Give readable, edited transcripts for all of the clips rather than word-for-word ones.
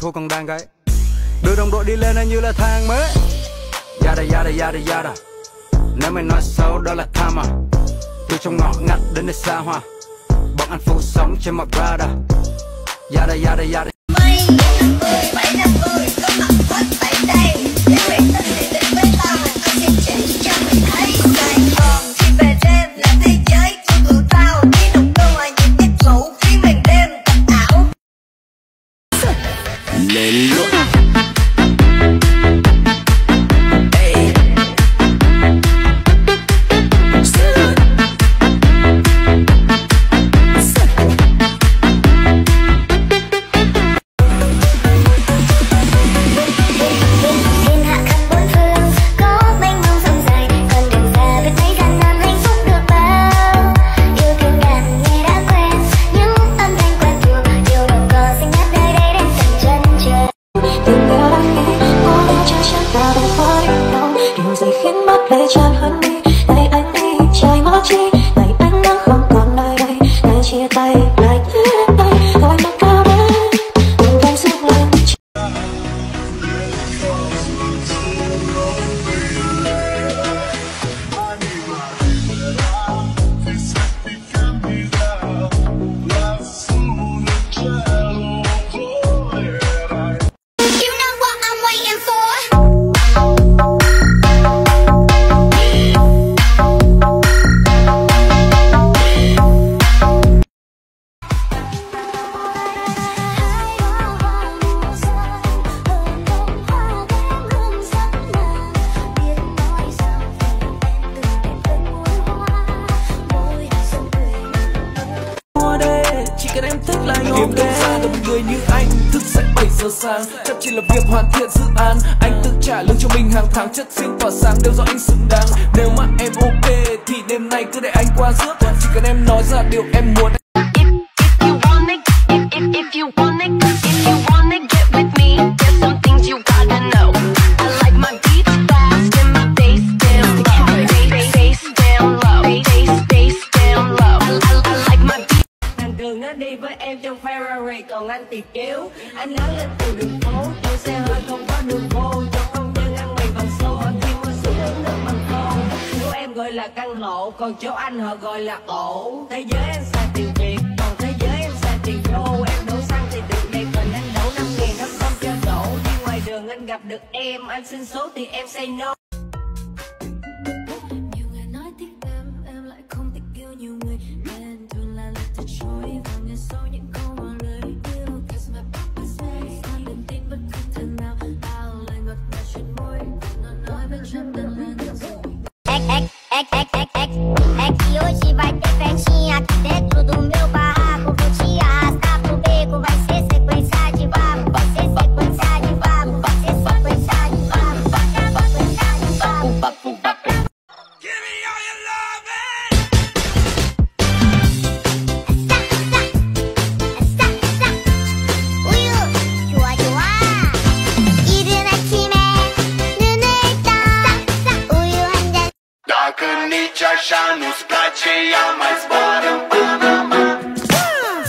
Thua còn đang gãy, đưa đồng đội đi lên anh như là thang mới. Yada yada yada yada, nếu mày nói xấu đó là karma. Từ trong ngõ ngách đến nơi xa hoa, bọn anh phủ sóng trên mặt radar. Yada yada yada. Lên luôn. Hey. Thiên hạ khắp bốn phương, có mênh mông rộng dài, con đường ra biết thấy gian nan hạnh phúc được bao. Yêu thương ngàn nghe đã quen, những âm thanh quen thuộc, điều đầu cò xinh ngát nơi đây đến tận chân trời. Từng điều lắng nghe, mỗi đêm trao trao vào đôi môi đau, điều gì khiến mắt lệ tràn hơn đi? Này anh đi, trời mất chi? Này anh đã không còn nơi đây, này chia tay lại thế đây, gọi mắt cao đến, từng cơn sương lên. Kiếm đâu ra được một người như anh, thức dậy 7 giờ sáng. Chắc chỉ là việc hoàn thiện dự án. Anh tự trả lương cho mình hàng tháng, chất xinh tỏa sáng đều do anh xứng đáng. Nếu mà em ok thì đêm nay cứ để anh qua rước. Chỉ cần em nói ra điều em muốn. Đi với em trong Ferrari, còn anh thì kéo. Anh lái lên từ đường phố, trong xe hơi không có đường vô. Cho công nhân ăn mày bằng xô, ở khi mưa xuống uống nước bằng con. Chỗ em gọi là căn hộ, còn chỗ anh họ gọi là ổ. Thế giới em xài tiền Việt, còn thế giới em xài tiền đô. Em đổ xăng thì được đẹp, còn anh đổ 5.500 cho đổ. Đi ngoài đường anh gặp được em, anh xin số thì em say no. Nhiều người nói thích em lại không thích yêu nhiều người. Nên thường là lời thật trôi. Sau những câu mà lời yêu, cause my papa say, anh đừng tin bất cứ thứ nào, bao lời ngọt ngào trên môi, nó nói bên trong từng lời ngọt ngào.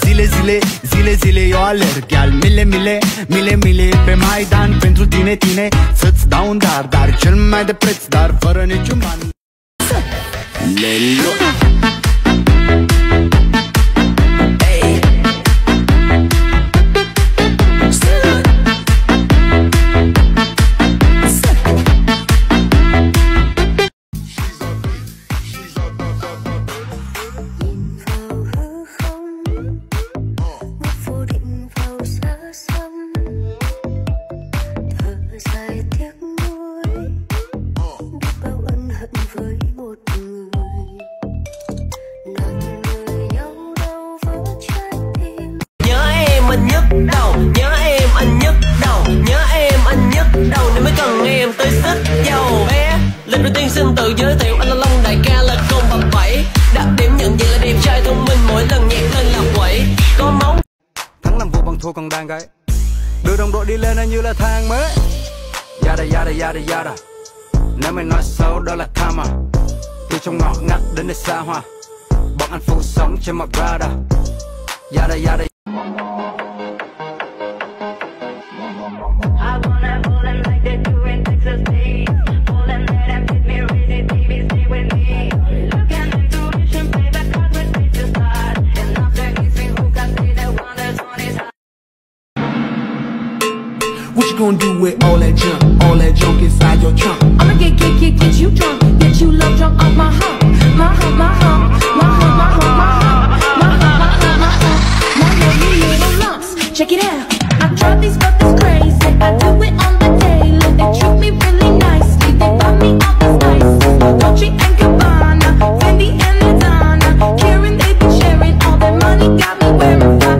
Zile, zile, zile, zile, eu alerg al mile, mile, mile, mile pe Maidan pentru tine, tine. Să-ți dau un dar, dar cel mai de preț, dar fără niciun ban. Với một người đang cái. Đưa đồng đội đi lên anh như là thang mới. Yada yada yada yada. Nếu mày nói xấu đó là karma. Từ trong ngõ ngắt đến nơi xa hoa, bọn anh phủ sóng trên mặt radar. Yada yada. What you gonna do with all that junk inside your trunk? I'ma get you drunk, get you love drunk off my hump, my hump, my hump, my hump, my hump, my hump, my hump, my hump, my hump. Now let me little lumps, check it out. I drive these fuckers crazy, I do it on the daily. They treat me really nicely, they buy me out this nice. Dolce and Gabbana, Fendi and Madonna, Karen they be sharing all that money, got me wearing fly.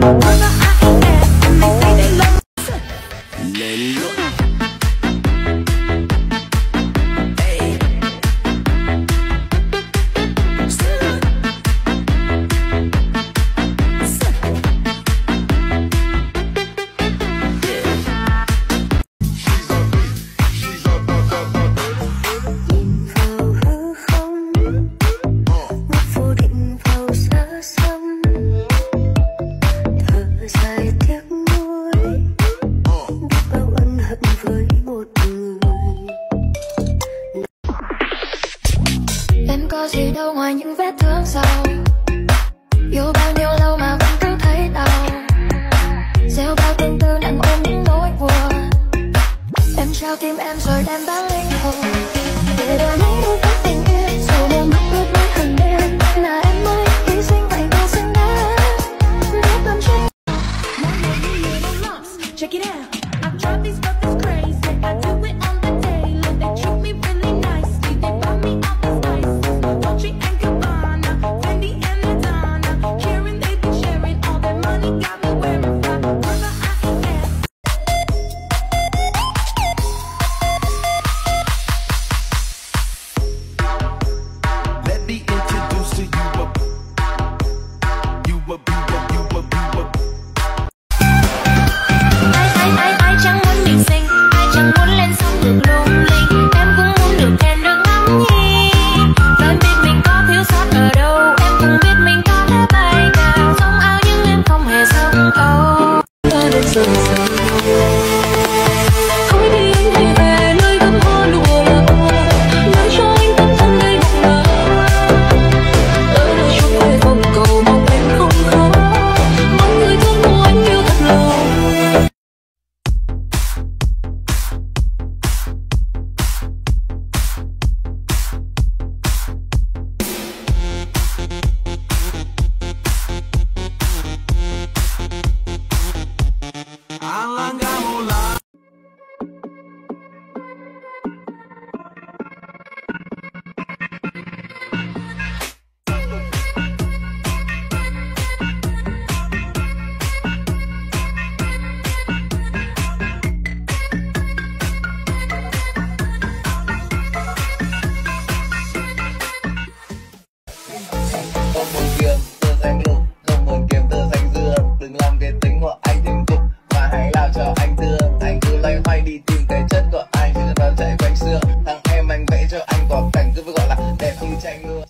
Thằng em anh vẽ cho anh có cảnh cứ gọi là đẹp như tranh mưa.